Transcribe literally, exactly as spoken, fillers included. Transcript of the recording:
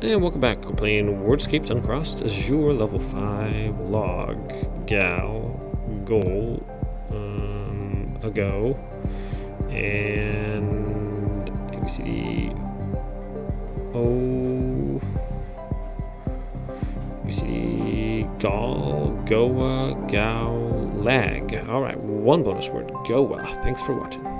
And welcome back. We're playing Wordscapes Uncrossed Azure level five log gal goal um, ago and A B C D O A B C D gal goa gal lag. All right, one bonus word, goa. Thanks for watching.